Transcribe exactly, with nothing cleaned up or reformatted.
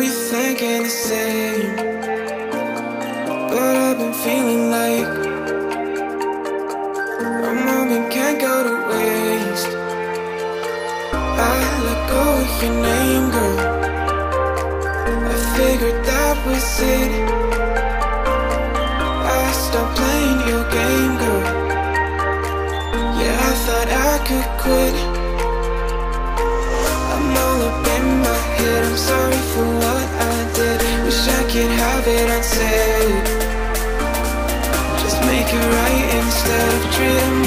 know you're thinking the same, but I've been feeling like a moment can't go to waste. I let go of your name, girl, I figured that was it. I stopped playing your game, girl, yeah, I thought I could quit. I'm sorry for what I did. Wish I could have it unsaid. Just make it right instead of dreaming.